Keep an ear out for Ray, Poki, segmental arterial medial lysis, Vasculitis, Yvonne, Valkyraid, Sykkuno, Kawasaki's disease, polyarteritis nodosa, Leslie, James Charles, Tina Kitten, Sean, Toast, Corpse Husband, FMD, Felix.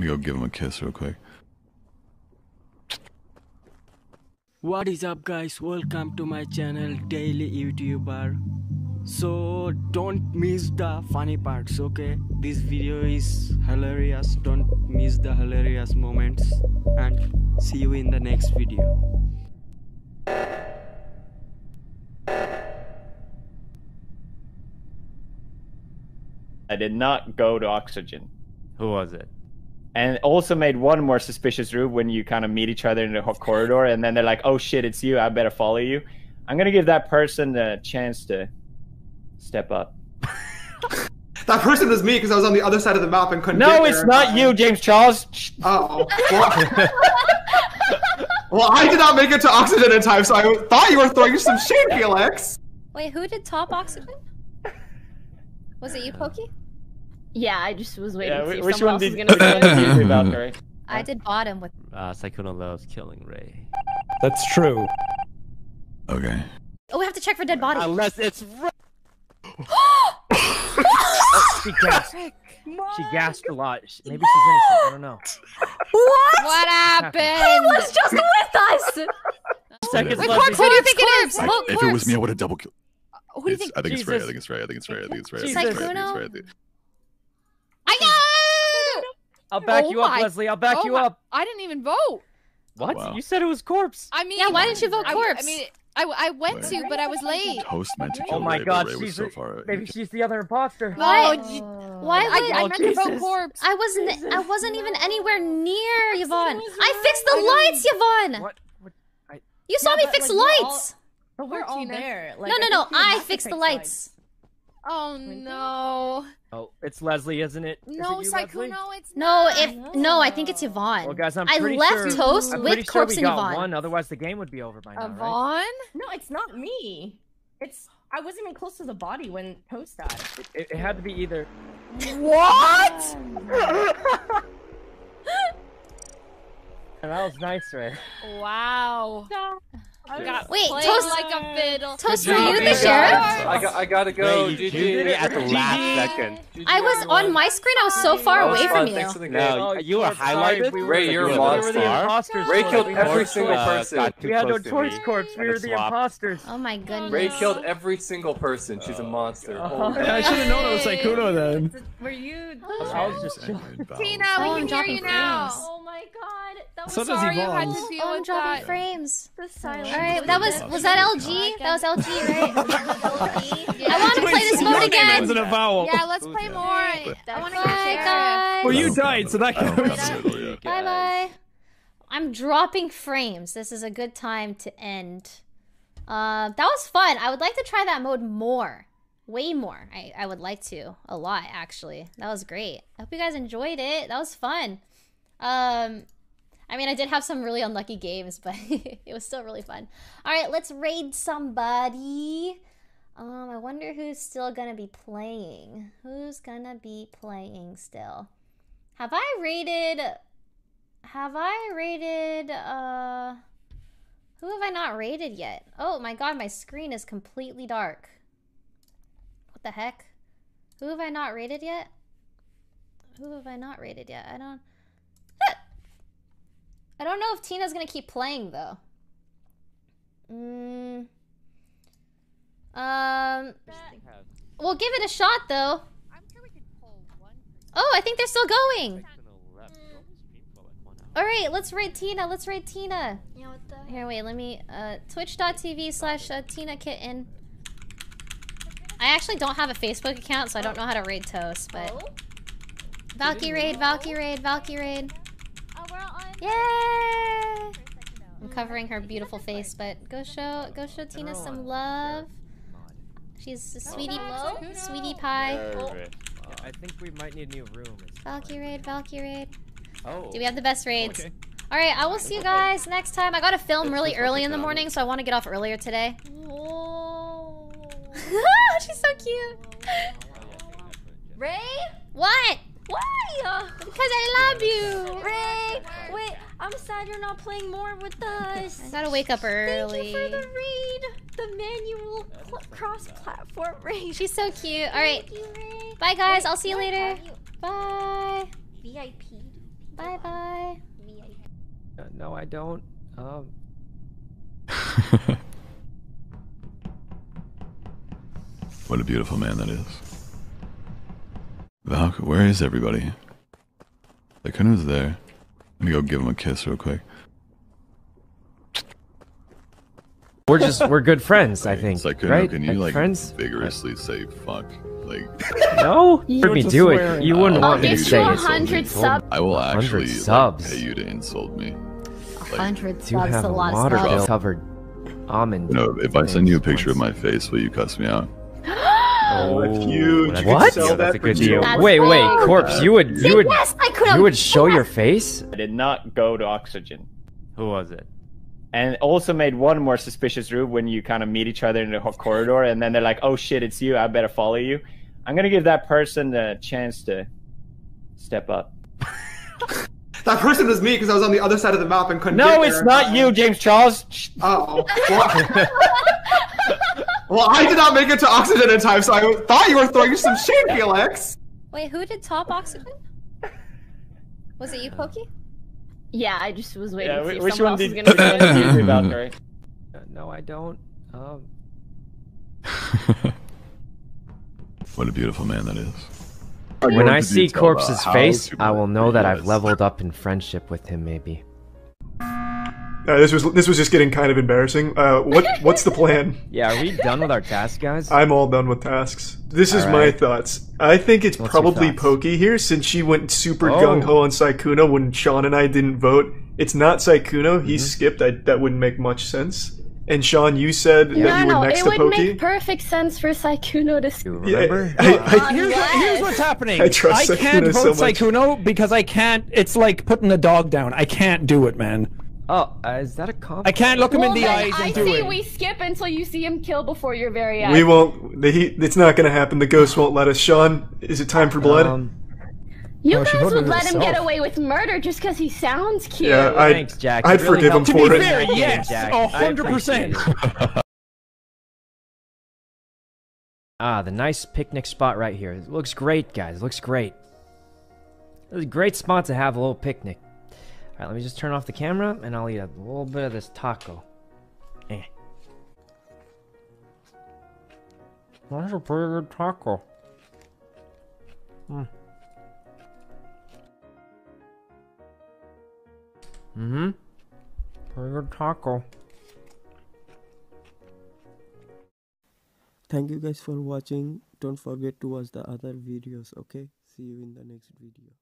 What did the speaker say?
Let me go give him a kiss real quick. What is up, guys? Welcome to my channel, Daily YouTuber. So don't miss the funny parts, okay? This video is hilarious. Don't miss the hilarious moments. And see you in the next video. I did not go to Oxygen. Who was it? And also made one more suspicious move when you kind of meet each other in the corridor and then they're like, oh shit, it's you, I better follow you. I'm gonna give that person a chance to step up. That person was me because I was on the other side of the map and couldn't get there. No, it's not you, James Charles. Uh-oh. Well, I did not make it to Oxygen in time, so I thought you were throwing some shade, Felix. Wait, who did top Oxygen? Was it you, Poki? Yeah, I just was waiting to see which one was going to be Valkyrie. I did bottom with... Sykkuno loves killing Ray. That's true. Okay. Oh, we have to check for dead bodies. Unless it's... She gasped. She gasped a lot. Maybe she's innocent. I don't know. What? What happened? He was just with us! Seconds left. Corpse, who do you think it is? If it was me, I would have double killed. Who do you think? I think it's Ray. I think it's Ray. I think it's Ray. I think it's Ray. Sykkuno. I'll back you up, Leslie. I'll back you up. I didn't even vote. What? Wow. You said it was Corpse. I mean, yeah. Why didn't you vote Corpse? I mean, I went to, but I was late. Toast meant to kill Ray, God, Ray was so far away. Maybe she's the other imposter. Why? Why would I meant to vote Corpse? I wasn't even anywhere near Yvonne. I fixed the lights, Yvonne. What? You saw me fix lights. We're all there. No, no, no. I fixed the lights. Oh no. Oh, it's Leslie, isn't it? No, Sykkuno, it's not. No, I think it's Yvonne. Well, guys, I left Toast with Corpse and Yvonne. One, otherwise the game would be over by now, Yvonne? Right? No, it's not me. It's I wasn't even close to the body when Toast died. It had to be either. What? And that was nice, Ray. Wow. Wait, Toast, like a fiddle. Toast, were you the sheriff? I gotta go. Yeah, you did it at the last second. I was on my screen. I was so far away from you. No, you were highlighted. Ray, you're a monster. Ray killed every single person. We had no torch corpse. We were the imposters. Oh my goodness. Ray killed every single person. She's a monster. I should have known it was Sykkuno then. Were you? I was just Tina, we can hear you now. Oh my god. That was sorry you had to deal with that. The silence. Alright, that was that LG? That was LG, right? I want to play this mode again! Yeah, let's play more! Bye, guys! Well, you died, so that counts. Bye-bye! I'm dropping frames. This is a good time to end. That was fun. I would like to try that mode more. Way more. I would like to. A lot, actually. That was great. I hope you guys enjoyed it. That was fun. I mean, I did have some really unlucky games, but it was still really fun. All right, let's raid somebody. I wonder who's still gonna be playing. Who's gonna be playing still? Have I raided, who have I not raided yet? Oh my God, my screen is completely dark. What the heck? Who have I not raided yet? Who have I not raided yet? I don't know if Tina's gonna keep playing though. We'll give it a shot though. Oh, I think they're still going. All right, let's raid Tina. Let's raid Tina. Yeah, what the heck? Here, wait. Let me. Twitch.tv/TinaKitten. I actually don't have a Facebook account, so I don't know how to raid Toast. But Valkyraid, Valkyraid, Valkyraid. Yay! I'm covering her beautiful face, but go show Tina some love. She's a sweetie pie. I think we might need a new room. Valkyraid, Valkyraid. Do we have the best raids? All right, I will see you guys next time. I gotta film really early in the morning, so I want to get off earlier today. She's so cute. Ray? What? Why? Because I love you, Ray. Wait, I'm sad you're not playing more with us. I gotta wake up early. Thank you for the raid, the manual cross-platform raid. She's so cute. All right, bye guys. I'll see you later. Bye. VIP. Bye bye. No, I don't. What a beautiful man that is. Valk, where is everybody? Sykuno's there. Let me go give him a kiss real quick. We're good friends, I think. Sykuno, right? Can you like friends? Vigorously say fuck? Like no, you heard me do it. You wouldn't want me to say it. I will actually pay you to insult me. 100 subs a lot. Water covered almond. No, if I send you a picture of my face, will you cuss me out? Oh, that's huge. What? Yo, that's a good deal. Wait, Corpse, you would show your face? I did not go to Oxygen. Who was it? And also made one more suspicious move when you kind of meet each other in the corridor, and then they're like, "Oh shit, it's you! I better follow you." I'm gonna give that person a chance to step up. That person was me because I was on the other side of the map and couldn't. No, it's not you, James Charles. Oh. Well, I did not make it to Oxygen in time, so I thought you were throwing some shade, Felix. Wait, who did top Oxygen? Was it you, Poki? Yeah, I just was waiting to see if someone else was going to be Valkyrie. No, I don't. What a beautiful man that is. When I see Corpse's face, I will know that I've leveled up in friendship with him, maybe. This was just getting kind of embarrassing. What's the plan? Yeah, are we done with our tasks, guys? I'm all done with tasks. This is my thoughts. I think it's probably Poki here, since she went super gung-ho on Sykuno when Sean and I didn't vote. It's not Sykuno. He skipped. That wouldn't make much sense. And Sean, you said that you were next to Poki. No, it would make perfect sense for Sykuno to skip. Remember? Here's what's happening. I can't vote Sykuno because I can't. It's like putting a dog down. I can't do it, man. Oh, is that a compliment? I can't look him in the eyes and do it. I see we skip until you see him kill before your very eyes. We won't. It's not going to happen. The ghost won't let us. Sean, is it time for blood? You guys would let him get away with murder just because he sounds cute. Yeah, thanks, Jack. I'd forgive him for it. To be fair, yes, 100%. Ah, the nice picnic spot right here. It looks great, guys. It looks great. It's a great spot to have a little picnic. All right, let me just turn off the camera, and I'll eat a little bit of this taco. That's a pretty good taco. Pretty good taco. Thank you guys for watching. Don't forget to watch the other videos, okay? See you in the next video.